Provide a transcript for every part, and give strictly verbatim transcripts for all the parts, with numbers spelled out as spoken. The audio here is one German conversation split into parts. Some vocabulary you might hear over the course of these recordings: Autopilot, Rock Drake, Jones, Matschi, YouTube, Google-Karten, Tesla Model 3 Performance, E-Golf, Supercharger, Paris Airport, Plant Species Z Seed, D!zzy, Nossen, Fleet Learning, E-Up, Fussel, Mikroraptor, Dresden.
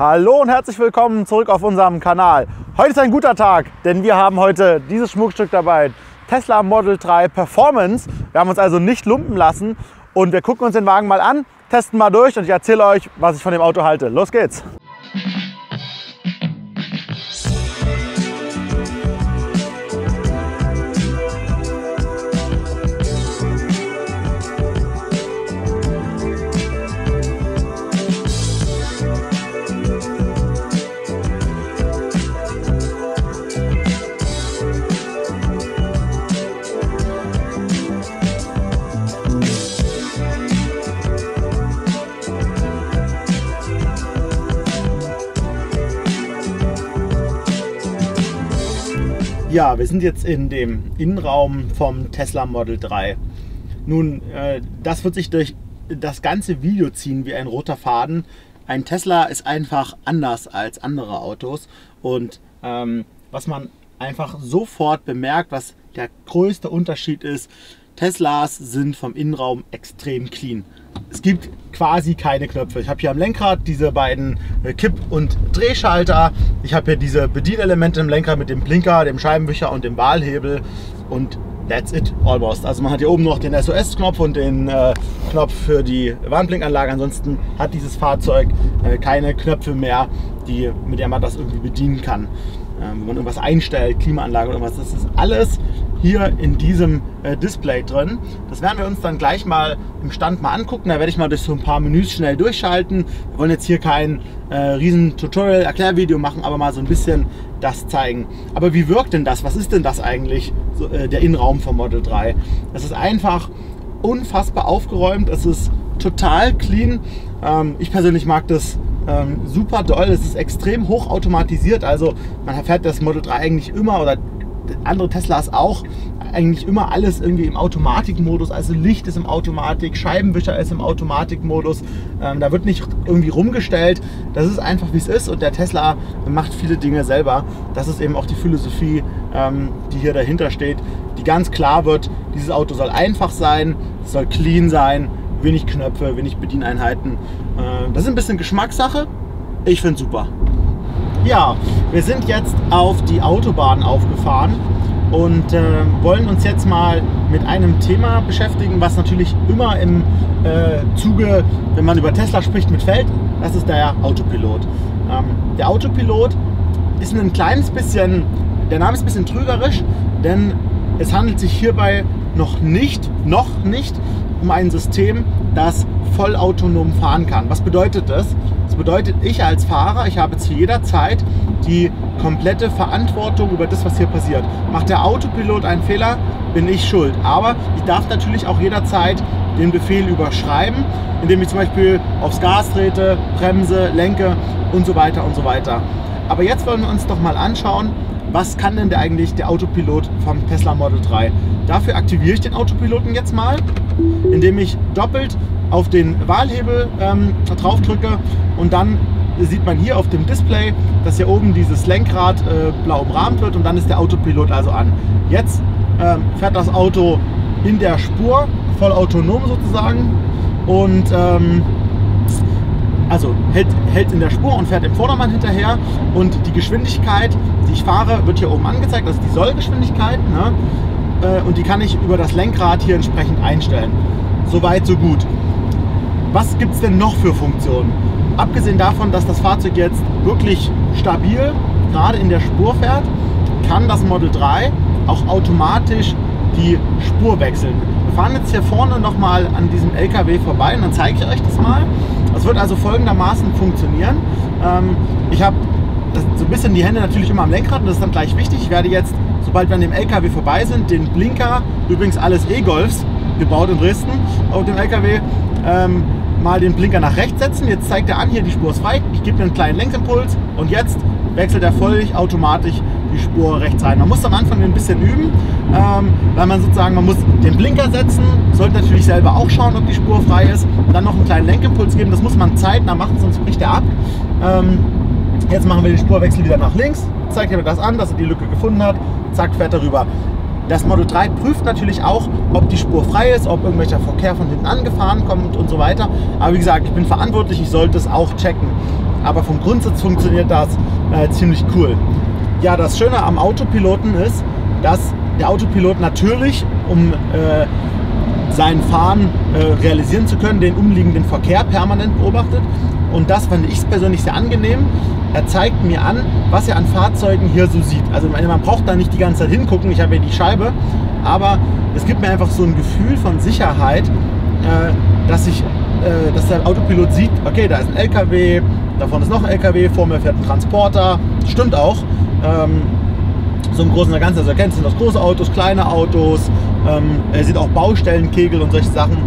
Hallo und herzlich willkommen zurück auf unserem Kanal. Heute ist ein guter Tag, denn wir haben heute dieses Schmuckstück dabei, Tesla Model drei Performance. Wir haben uns also nicht lumpen lassen und wir gucken uns den Wagen mal an, testen mal durch und ich erzähle euch, was ich von dem Auto halte. Los geht's! Ja, wir sind jetzt in dem Innenraum vom Tesla Model drei. Nun, äh, das wird sich durch das ganze Video ziehen wie ein roter Faden. Ein Tesla ist einfach anders als andere Autos und ähm, was man einfach sofort bemerkt, was der größte Unterschied ist, Teslas sind vom Innenraum extrem clean. Es gibt quasi keine Knöpfe. Ich habe hier am Lenkrad diese beiden Kipp- und Drehschalter. Ich habe hier diese Bedienelemente im Lenkrad mit dem Blinker, dem Scheibenwischer und dem Wahlhebel. Und that's it, almost. Also man hat hier oben noch den S O S-Knopf und den äh, Knopf für die Warnblinkanlage. Ansonsten hat dieses Fahrzeug äh, keine Knöpfe mehr, die, mit der man das irgendwie bedienen kann. Ähm, wenn man irgendwas einstellt, Klimaanlage oder was, das ist alles hier in diesem äh, Display drin. Das werden wir uns dann gleich mal im Stand mal angucken. Da werde ich mal durch so ein paar Menüs schnell durchschalten. Wir wollen jetzt hier kein äh, riesen Tutorial-Erklärvideo machen, aber mal so ein bisschen das zeigen. Aber wie wirkt denn das? Was ist denn das eigentlich, so, äh, der Innenraum vom Model drei? Es ist einfach unfassbar aufgeräumt. Es ist total clean. Ähm, ich persönlich mag das ähm, super doll. Es ist extrem hoch automatisiert. Also man fährt das Model drei eigentlich immer oder andere Teslas auch, eigentlich immer alles irgendwie im Automatikmodus, also Licht ist im Automatik, Scheibenwischer ist im Automatikmodus, ähm, da wird nicht irgendwie rumgestellt, das ist einfach wie es ist und der Tesla macht viele Dinge selber. Das ist eben auch die Philosophie, ähm, die hier dahinter steht, die ganz klar wird, dieses Auto soll einfach sein, es soll clean sein, wenig Knöpfe, wenig Bedieneinheiten, äh, das ist ein bisschen Geschmackssache, ich finde es super. Ja, wir sind jetzt auf die Autobahn aufgefahren und äh, wollen uns jetzt mal mit einem Thema beschäftigen, was natürlich immer im äh, Zuge, wenn man über Tesla spricht, mitfällt. Das ist der Autopilot. Ähm, der Autopilot ist ein kleines bisschen, der Name ist ein bisschen trügerisch, denn es handelt sich hierbei noch nicht, noch nicht um ein System, das vollautonom fahren kann. Was bedeutet das? Das bedeutet, ich als Fahrer, ich habe zu jeder Zeit die komplette Verantwortung über das, was hier passiert. Macht der Autopilot einen Fehler, bin ich schuld. Aber ich darf natürlich auch jederzeit den Befehl überschreiben, indem ich zum Beispiel aufs Gas trete, bremse, lenke und so weiter und so weiter. Aber jetzt wollen wir uns doch mal anschauen, was kann denn der eigentlich der Autopilot vom Tesla Model drei? Dafür aktiviere ich den Autopiloten jetzt mal, indem ich doppelt auf den Wahlhebel ähm, drauf drücke und dann sieht man hier auf dem Display, dass hier oben dieses Lenkrad äh, blau umrahmt wird und dann ist der Autopilot also an. Jetzt ähm, fährt das Auto in der Spur, voll autonom sozusagen und ähm, also hält, hält in der Spur und fährt dem Vordermann hinterher und die Geschwindigkeit, die ich fahre, wird hier oben angezeigt, das ist die Sollgeschwindigkeit, ne? äh, und die kann ich über das Lenkrad hier entsprechend einstellen. Soweit, so gut. Was gibt es denn noch für Funktionen? Abgesehen davon, dass das Fahrzeug jetzt wirklich stabil gerade in der Spur fährt, kann das Model drei auch automatisch die Spur wechseln. Wir fahren jetzt hier vorne nochmal an diesem L K W vorbei und dann zeige ich euch das mal. Das wird also folgendermaßen funktionieren. Ich habe so ein bisschen die Hände natürlich immer am Lenkrad und das ist dann gleich wichtig. Ich werde jetzt, sobald wir an dem L K W vorbei sind, den Blinker, übrigens alles E-Golfs, gebaut in Dresden auf dem L K W, ähm, mal den Blinker nach rechts setzen. Jetzt zeigt er an, hier die Spur ist frei. Ich gebe einen kleinen Lenkimpuls und jetzt wechselt er völlig automatisch die Spur rechts rein. Man muss am Anfang ein bisschen üben, ähm, weil man sozusagen, man muss den Blinker setzen, sollte natürlich selber auch schauen, ob die Spur frei ist, dann noch einen kleinen Lenkimpuls geben. Das muss man zeitnah machen, sonst bricht er ab. Ähm, jetzt machen wir den Spurwechsel wieder nach links, zeigt er mir das an, dass er die Lücke gefunden hat, zack, fährt er rüber. Das Model drei prüft natürlich auch, ob die Spur frei ist, ob irgendwelcher Verkehr von hinten angefahren kommt und so weiter. Aber wie gesagt, ich bin verantwortlich, ich sollte es auch checken. aber vom Grundsatz funktioniert das äh, ziemlich cool. Ja, das Schöne am Autopiloten ist, dass der Autopilot natürlich, um äh, sein Fahren äh, realisieren zu können, den umliegenden Verkehr permanent beobachtet. Und das fand ich persönlich sehr angenehm. Er zeigt mir an, was er an Fahrzeugen hier so sieht. Also man braucht da nicht die ganze Zeit hingucken, ich habe ja die Scheibe, aber es gibt mir einfach so ein Gefühl von Sicherheit, äh, dass, ich, äh, dass der Autopilot sieht, okay, da ist ein L K W, da vorne ist noch ein L K W, vor mir fährt ein Transporter, stimmt auch. Ähm, so im Großen und Ganzen, also erkennt sind das große Autos, kleine Autos, ähm, er sieht auch Baustellen, Kegel und solche Sachen.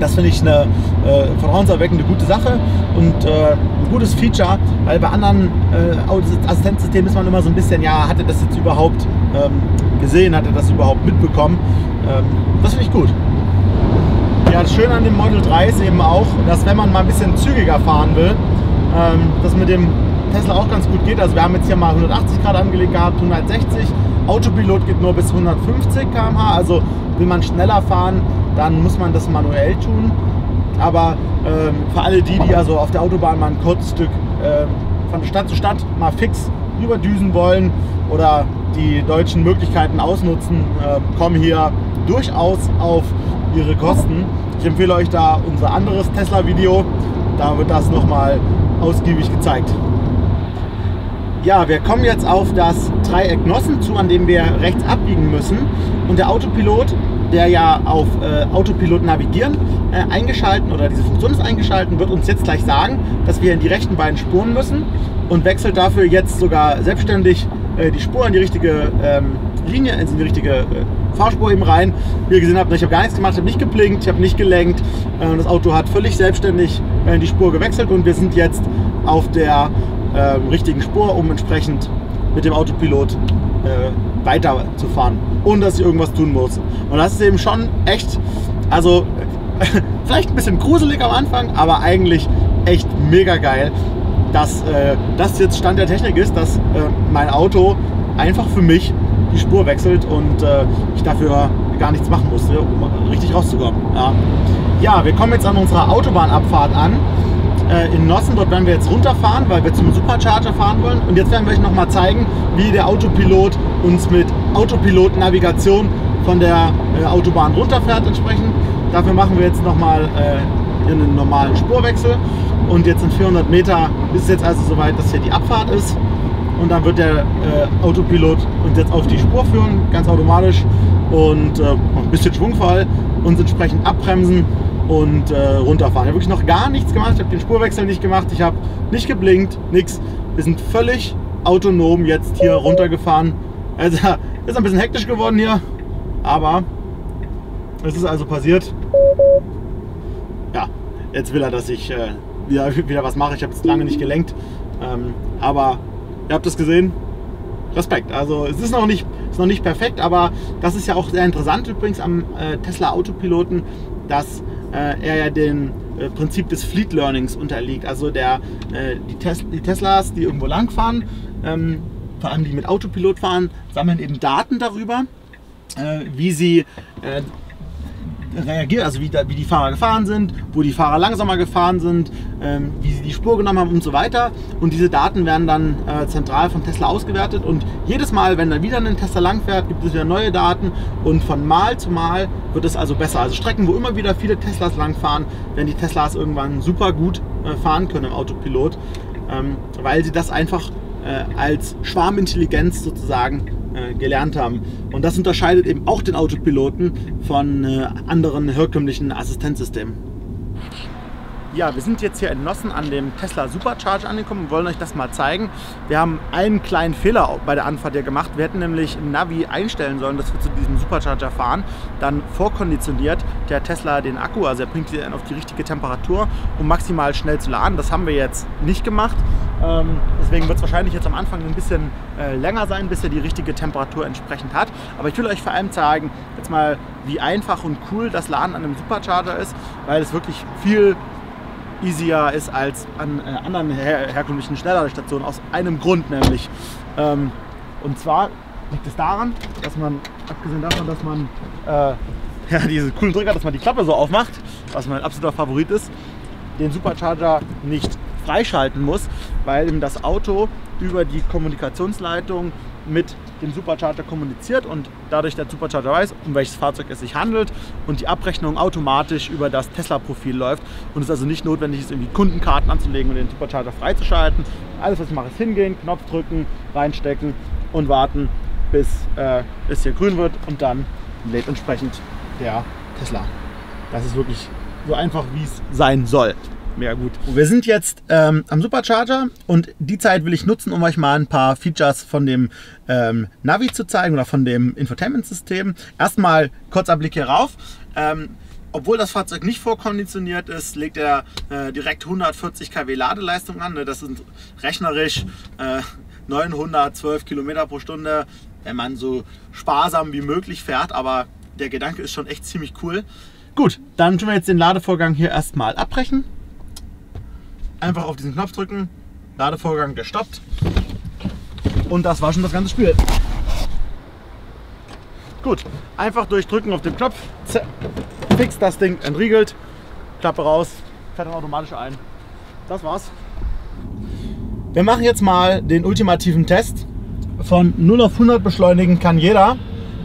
Das finde ich eine äh, vertrauenserweckende gute Sache und äh, ein gutes Feature, weil bei anderen äh, Assistenzsystemen ist man immer so ein bisschen, ja, hat er das jetzt überhaupt ähm, gesehen, hat er das überhaupt mitbekommen, ähm, das finde ich gut. Ja, das Schöne an dem Model drei ist eben auch, dass wenn man mal ein bisschen zügiger fahren will, ähm, das mit dem Tesla auch ganz gut geht. Also wir haben jetzt hier mal hundertachtzig Grad angelegt gehabt, hundertsechzig, Autopilot geht nur bis hundertfünfzig Kilometer pro Stunde, also will man schneller fahren, dann muss man das manuell tun. Aber ähm, für alle die, die also auf der Autobahn mal ein kurzes Stück äh, von Stadt zu Stadt mal fix rüberdüsen wollen oder die deutschen Möglichkeiten ausnutzen, äh, kommen hier durchaus auf ihre Kosten. Ich empfehle euch da unser anderes Tesla-Video, da wird das nochmal ausgiebig gezeigt. Ja, wir kommen jetzt auf das Dreieck Nossen zu, an dem wir rechts abbiegen müssen. Und der Autopilot, der ja auf äh, Autopilot navigieren äh, eingeschalten oder diese Funktion ist eingeschalten, wird uns jetzt gleich sagen, dass wir in die rechten beiden Spuren müssen und wechselt dafür jetzt sogar selbstständig äh, die Spur in die richtige ähm, Linie, also in die richtige äh, Fahrspur eben rein. Wie ihr gesehen habt, ich habe gar nichts gemacht, ich habe nicht geblinkt, ich habe nicht gelenkt. Äh, das Auto hat völlig selbstständig äh, die Spur gewechselt und wir sind jetzt auf der richtigen Spur, um entsprechend mit dem Autopilot äh, weiter zu fahren, ohne dass ich irgendwas tun muss. Und das ist eben schon echt, also vielleicht ein bisschen gruselig am Anfang, aber eigentlich echt mega geil, dass äh, das jetzt Stand der Technik ist, dass äh, mein Auto einfach für mich die Spur wechselt und äh, ich dafür gar nichts machen musste, um richtig rauszukommen. Ja, ja, wir kommen jetzt an unserer Autobahnabfahrt an. In Nossen, dort werden wir jetzt runterfahren, weil wir zum Supercharger fahren wollen. Und jetzt werden wir euch nochmal zeigen, wie der Autopilot uns mit Autopilot-Navigation von der äh, Autobahn runterfährt entsprechend. Dafür machen wir jetzt nochmal äh, einen normalen Spurwechsel. Und jetzt in vierhundert Meter ist es jetzt also soweit, dass hier die Abfahrt ist. Und dann wird der äh, Autopilot uns jetzt auf die Spur führen, ganz automatisch. Und äh, ein bisschen Schwungfall, uns entsprechend abbremsen und äh, runterfahren. Ich habe wirklich noch gar nichts gemacht, ich habe den Spurwechsel nicht gemacht, ich habe nicht geblinkt, nichts. Wir sind völlig autonom jetzt hier runtergefahren. Also ist ein bisschen hektisch geworden hier, aber es ist also passiert. Ja, jetzt will er, dass ich äh, wieder, wieder was mache. Ich habe jetzt lange nicht gelenkt, ähm, aber ihr habt das gesehen. Respekt, also es ist noch nicht, ist noch nicht perfekt, aber das ist ja auch sehr interessant übrigens am äh, Tesla Autopiloten, dass äh, er ja dem äh, Prinzip des Fleet Learnings unterliegt. Also der, äh, die, Tes die Teslas, die irgendwo langfahren, ähm, vor allem die mit Autopilot fahren, sammeln eben Daten darüber, äh, wie sie äh, reagieren, also wie, da, wie die Fahrer gefahren sind, wo die Fahrer langsamer gefahren sind, ähm, wie sie die Spur genommen haben und so weiter. Und diese Daten werden dann äh, zentral von Tesla ausgewertet und jedes Mal, wenn dann wieder ein Tesla langfährt, gibt es wieder neue Daten und von Mal zu Mal wird es also besser. Also Strecken, wo immer wieder viele Teslas langfahren, werden die Teslas irgendwann super gut äh, fahren können im Autopilot, ähm, weil sie das einfach äh, als Schwarmintelligenz sozusagen gelernt haben. Und das unterscheidet eben auch den Autopiloten von äh, anderen herkömmlichen Assistenzsystemen. Ja, wir sind jetzt hier in Nossen an dem Tesla Supercharger angekommen und wollen euch das mal zeigen. Wir haben einen kleinen Fehler bei der Anfahrt hier gemacht. Wir hätten nämlich im Navi einstellen sollen, dass wir zu diesem Supercharger fahren. Dann vorkonditioniert der Tesla den Akku, also er bringt ihn auf die richtige Temperatur, um maximal schnell zu laden. Das haben wir jetzt nicht gemacht. Deswegen wird es wahrscheinlich jetzt am Anfang ein bisschen äh, länger sein, bis er die richtige Temperatur entsprechend hat. Aber ich will euch vor allem zeigen, jetzt mal, wie einfach und cool das Laden an einem Supercharger ist, weil es wirklich viel easier ist als an äh, anderen her herkömmlichen Schnellladestationen, aus einem Grund nämlich. Ähm, und zwar liegt es daran, dass man, abgesehen davon, dass man äh, ja, diese coolen Drücker, dass man die Klappe so aufmacht, was mein absoluter Favorit ist, den Supercharger nicht freischalten muss, weil eben das Auto über die Kommunikationsleitung mit dem Supercharger kommuniziert und dadurch der Supercharger weiß, um welches Fahrzeug es sich handelt und die Abrechnung automatisch über das Tesla-Profil läuft und es also nicht notwendig ist, irgendwie Kundenkarten anzulegen und den Supercharger freizuschalten. Alles, was ich mache, ist hingehen, Knopf drücken, reinstecken und warten, bis äh, es hier grün wird und dann lädt entsprechend der Tesla. Das ist wirklich so einfach, wie es sein soll. Mega gut. Wir sind jetzt ähm, am Supercharger und die Zeit will ich nutzen, um euch mal ein paar Features von dem ähm, Navi zu zeigen oder von dem Infotainment-System. Erstmal kurzer Blick hier rauf. Ähm, obwohl das Fahrzeug nicht vorkonditioniert ist, legt er äh, direkt hundertvierzig Kilowatt Ladeleistung an. Ne? Das sind rechnerisch äh, neunhundertzwölf Kilometer pro Stunde, wenn man so sparsam wie möglich fährt. Aber der Gedanke ist schon echt ziemlich cool. Gut, dann tun wir jetzt den Ladevorgang hier erstmal abbrechen. Einfach auf diesen Knopf drücken, Ladevorgang gestoppt und das war schon das ganze Spiel. Gut, einfach durchdrücken auf den Knopf, fix das Ding entriegelt, Klappe raus, fährt dann automatisch ein. Das war's. Wir machen jetzt mal den ultimativen Test. Von null auf hundert beschleunigen kann jeder,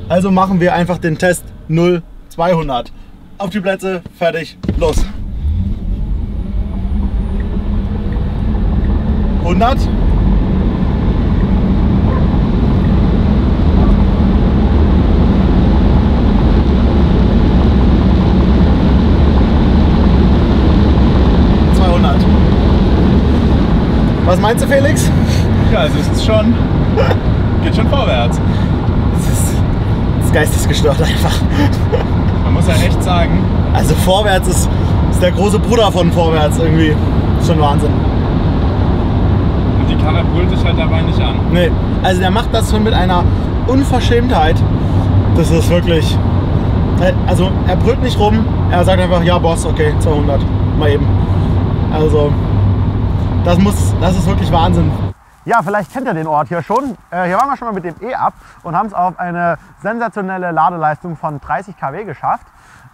also machen wir einfach den Test null auf zweihundert. Auf die Plätze, fertig, los! hundert. zweihundert. Was meinst du, Felix? Ja, also es ist schon, geht schon vorwärts. Es ist, ist geistesgestört einfach. Man muss ja echt sagen. Also vorwärts ist, ist der große Bruder von vorwärts irgendwie. Ist schon Wahnsinn. Die Karre brüllt sich halt dabei nicht an. Nee, also der macht das schon mit einer Unverschämtheit. Das ist wirklich... Also er brüllt nicht rum, er sagt einfach, ja Boss, okay, zweihundert, mal eben. Also das, muss, das ist wirklich Wahnsinn. Ja, vielleicht kennt ihr den Ort hier schon. Äh, hier waren wir schon mal mit dem E-Up und haben es auf eine sensationelle Ladeleistung von dreißig Kilowatt geschafft.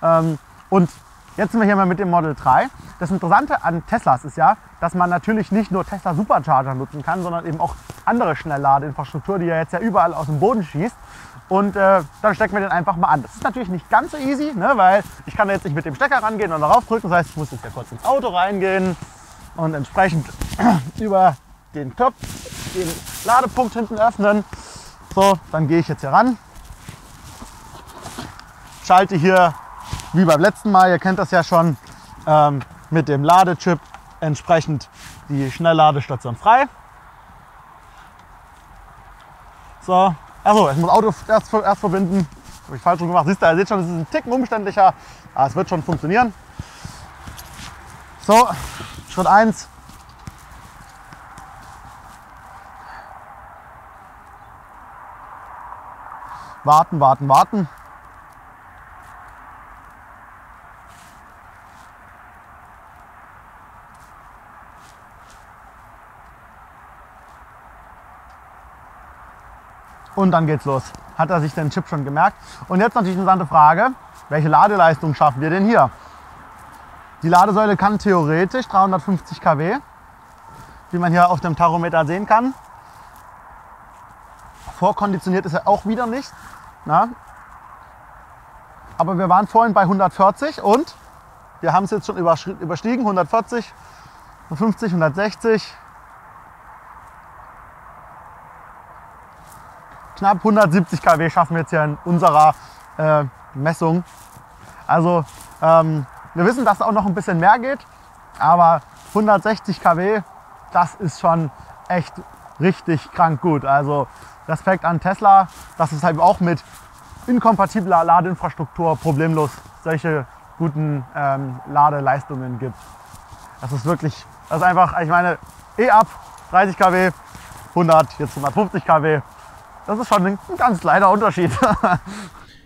Ähm, und jetzt sind wir hier mal mit dem Model drei. Das Interessante an Teslas ist ja, dass man natürlich nicht nur Tesla Supercharger nutzen kann, sondern eben auch andere Schnellladeinfrastruktur, die ja jetzt ja überall aus dem Boden schießt. Und äh, dann stecken wir den einfach mal an. Das ist natürlich nicht ganz so easy, ne, weil ich kann jetzt nicht mit dem Stecker rangehen und darauf drücken. Das heißt, ich muss jetzt ja kurz ins Auto reingehen und entsprechend über den Topf den Ladepunkt hinten öffnen. So, dann gehe ich jetzt hier ran, schalte hier wie beim letzten Mal, ihr kennt das ja schon, ähm, mit dem Ladechip entsprechend die Schnellladestation frei. So, achso, ich muss das Auto erst, erst verbinden. Habe ich falsch rum gemacht. Siehst du, ihr seht schon, es ist ein Ticken umständlicher, aber es wird schon funktionieren. So, Schritt eins. Warten, warten, warten. Und dann geht's los. Hat er sich den Chip schon gemerkt? Und jetzt natürlich eine interessante Frage, welche Ladeleistung schaffen wir denn hier? Die Ladesäule kann theoretisch dreihundertfünfzig Kilowatt, wie man hier auf dem Tachometer sehen kann. Vorkonditioniert ist er auch wieder nicht. Na? Aber wir waren vorhin bei hundertvierzig und wir haben es jetzt schon überstiegen. hundertvierzig, hundertfünfzig, hundertsechzig. Knapp hundertsiebzig Kilowatt schaffen wir jetzt hier in unserer äh, Messung. Also ähm, wir wissen, dass auch noch ein bisschen mehr geht, aber hundertsechzig Kilowatt, das ist schon echt richtig krank gut. Also Respekt an Tesla, dass es halt auch mit inkompatibler Ladeinfrastruktur problemlos solche guten ähm, Ladeleistungen gibt. Das ist wirklich, das ist einfach, ich meine, E-Up, dreißig Kilowatt, hundert, jetzt hundertfünfzig Kilowatt. Das ist schon ein ganz kleiner Unterschied.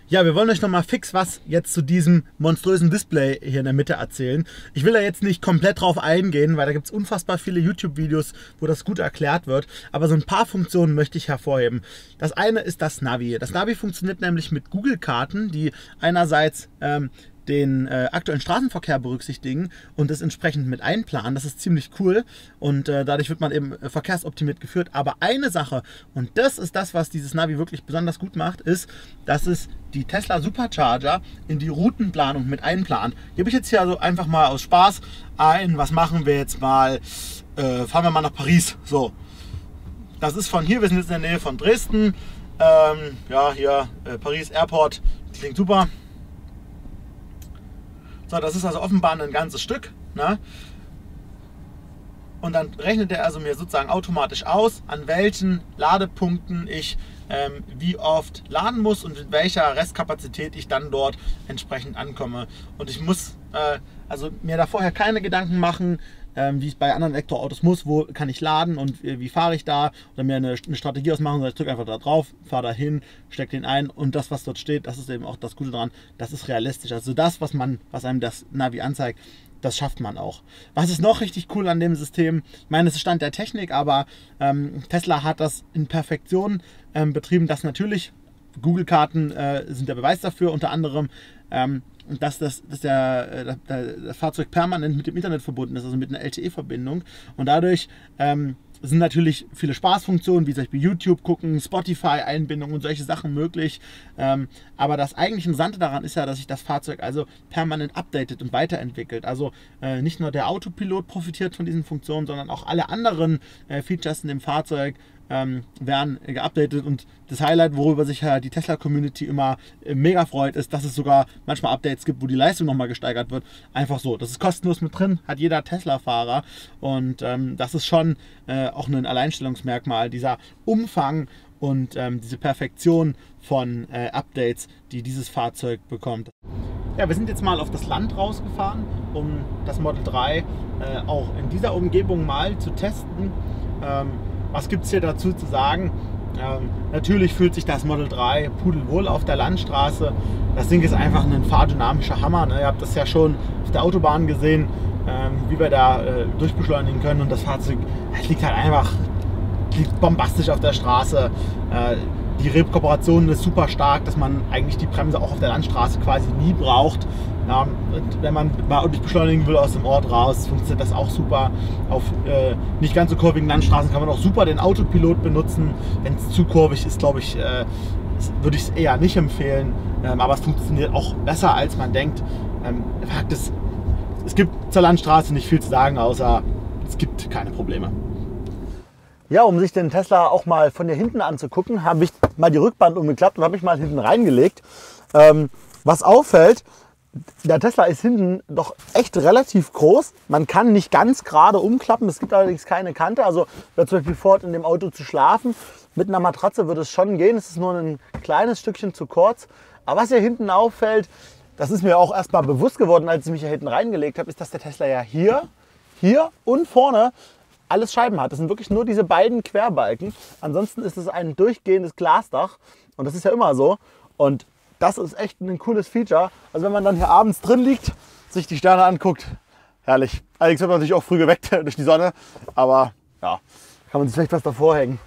Ja, wir wollen euch noch mal fix was jetzt zu diesem monströsen Display hier in der Mitte erzählen. Ich will da jetzt nicht komplett drauf eingehen, weil da gibt es unfassbar viele YouTube-Videos, wo das gut erklärt wird. Aber so ein paar Funktionen möchte ich hervorheben. Das eine ist das Navi. Das Navi funktioniert nämlich mit Google-Karten, die einerseits ähm, den äh, aktuellen Straßenverkehr berücksichtigen und das entsprechend mit einplanen. Das ist ziemlich cool und äh, dadurch wird man eben äh, verkehrsoptimiert geführt. Aber eine Sache, und das ist das, was dieses Navi wirklich besonders gut macht, ist, dass es die Tesla Supercharger in die Routenplanung mit einplant. Hier habe ich jetzt hier also einfach mal aus Spaß ein, was machen wir jetzt mal, äh, fahren wir mal nach Paris. So, das ist von hier, wir sind jetzt in der Nähe von Dresden. Ähm, ja, hier äh, Paris Airport, klingt super. So, das ist also offenbar ein ganzes Stück, ne? Und dann rechnet er also mir sozusagen automatisch aus, an welchen Ladepunkten ich ähm, wie oft laden muss und mit welcher Restkapazität ich dann dort entsprechend ankomme. Und ich muss äh, also mir da vorher keine Gedanken machen, ähm, wie ich bei anderen Elektroautos muss, wo kann ich laden und wie, wie fahre ich da, oder mir eine, eine Strategie ausmachen, sondern ich drücke einfach da drauf, fahre da hin, stecke den ein und das, was dort steht, das ist eben auch das Gute daran, das ist realistisch. Also das, was man, was einem das Navi anzeigt, das schafft man auch. Was ist noch richtig cool an dem System? Ich meine, es ist Stand der Technik, aber ähm, Tesla hat das in Perfektion ähm, betrieben, dass natürlich Google-Karten äh, sind der Beweis dafür, unter anderem, ähm, dass, das, dass der, der, das Fahrzeug permanent mit dem Internet verbunden ist, also mit einer L T E-Verbindung. Und dadurch ähm, sind natürlich viele Spaßfunktionen, wie zum Beispiel YouTube gucken, Spotify-Einbindung und solche Sachen möglich. Ähm, aber das eigentlich Interessante daran ist ja, dass sich das Fahrzeug also permanent updatet und weiterentwickelt. Also äh, nicht nur der Autopilot profitiert von diesen Funktionen, sondern auch alle anderen äh, Features in dem Fahrzeug ähm, werden äh, geupdatet. Und das Highlight, worüber sich ja die Tesla-Community immer äh, mega freut, ist, dass es sogar manchmal Updates gibt, wo die Leistung nochmal gesteigert wird. Einfach so. Das ist kostenlos mit drin, hat jeder Tesla-Fahrer. Und ähm, das ist schon äh, auch ein Alleinstellungsmerkmal, dieser Umfang und ähm, diese Perfektion von äh, Updates, die dieses Fahrzeug bekommt. Ja, wir sind jetzt mal auf das Land rausgefahren, um das Model drei äh, auch in dieser Umgebung mal zu testen. Ähm, was gibt es hier dazu zu sagen? Ähm, natürlich fühlt sich das Model drei pudelwohl auf der Landstraße. Das Ding ist einfach ein fahrdynamischer Hammer, ne? Ihr habt das ja schon auf der Autobahn gesehen, ähm, wie wir da äh, durchbeschleunigen können. Und das Fahrzeug, das liegt halt einfach liegt bombastisch auf der Straße. Äh, die Rep-Kooperation ist super stark, dass man eigentlich die Bremse auch auf der Landstraße quasi nie braucht. Ähm, und wenn man mal ordentlich beschleunigen will aus dem Ort raus, funktioniert das auch super. Auf äh, nicht ganz so kurvigen Landstraßen kann man auch super den Autopilot benutzen. Wenn es zu kurvig ist, glaube ich, äh, würde ich es eher nicht empfehlen. Ähm, aber es funktioniert auch besser, als man denkt. Ähm, Fakt ist, es gibt zur Landstraße nicht viel zu sagen, außer es gibt keine Probleme. Ja, um sich den Tesla auch mal von hier hinten anzugucken, habe ich mal die Rückbank umgeklappt und habe mich mal hinten reingelegt. Ähm, was auffällt, der Tesla ist hinten doch echt relativ groß. Man kann nicht ganz gerade umklappen, es gibt allerdings keine Kante. Also wer zum Beispiel vorhat, in dem Auto zu schlafen, mit einer Matratze würde es schon gehen. Es ist nur ein kleines Stückchen zu kurz. Aber was hier hinten auffällt, das ist mir auch erst mal bewusst geworden, als ich mich hier hinten reingelegt habe, ist, dass der Tesla ja hier, hier und vorne alles Scheiben hat. Das sind wirklich nur diese beiden Querbalken. Ansonsten ist es ein durchgehendes Glasdach und das ist ja immer so. Und das ist echt ein cooles Feature. Also wenn man dann hier abends drin liegt, sich die Sterne anguckt, herrlich. Allerdings wird man natürlich auch früh geweckt durch die Sonne, aber ja, kann man sich vielleicht was davor hängen.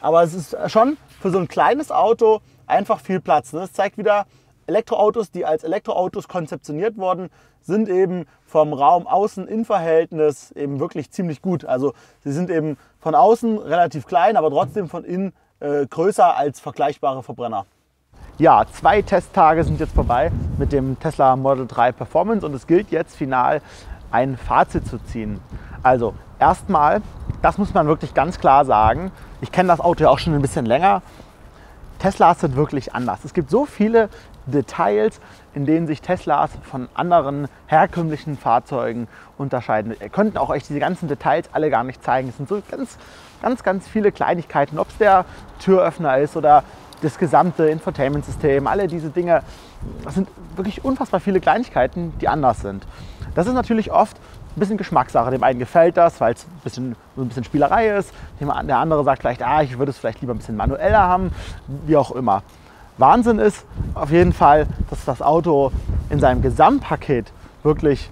Aber es ist schon für so ein kleines Auto einfach viel Platz, ne? Das zeigt wieder, Elektroautos, die als Elektroautos konzeptioniert wurden, sind eben vom Raum Außen-Innen-Verhältnis eben wirklich ziemlich gut. Also sie sind eben von außen relativ klein, aber trotzdem von innen äh, größer als vergleichbare Verbrenner. Ja, zwei Testtage sind jetzt vorbei mit dem Tesla Model drei Performance und es gilt jetzt final ein Fazit zu ziehen. Also erstmal, das muss man wirklich ganz klar sagen, ich kenne das Auto ja auch schon ein bisschen länger, Teslas sind wirklich anders. Es gibt so viele Details, in denen sich Teslas von anderen herkömmlichen Fahrzeugen unterscheiden. Wir könnten auch echt diese ganzen Details alle gar nicht zeigen. Es sind so ganz, ganz, ganz viele Kleinigkeiten, ob es der Türöffner ist oder das gesamte Infotainment-System, alle diese Dinge. Das sind wirklich unfassbar viele Kleinigkeiten, die anders sind. Das ist natürlich oft ein bisschen Geschmackssache. Dem einen gefällt das, weil es ein bisschen, so ein bisschen Spielerei ist. Der andere sagt vielleicht, ah, ich würde es vielleicht lieber ein bisschen manueller haben, wie auch immer. Wahnsinn ist auf jeden Fall, dass das Auto in seinem Gesamtpaket wirklich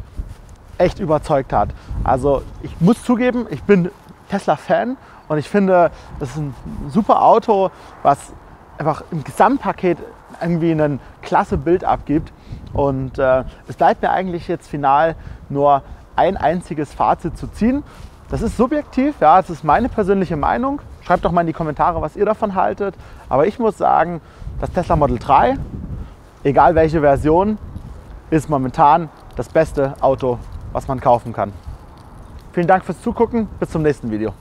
echt überzeugt hat. Also ich muss zugeben, ich bin Tesla-Fan und ich finde, das ist ein super Auto, was einfach im Gesamtpaket irgendwie ein klasse Bild abgibt. Und äh, es bleibt mir eigentlich jetzt final nur ein einziges Fazit zu ziehen. Das ist subjektiv, ja, das ist meine persönliche Meinung. Schreibt doch mal in die Kommentare, was ihr davon haltet. Aber ich muss sagen, das Tesla Model drei, egal welche Version, ist momentan das beste Auto, was man kaufen kann. Vielen Dank fürs Zugucken, bis zum nächsten Video.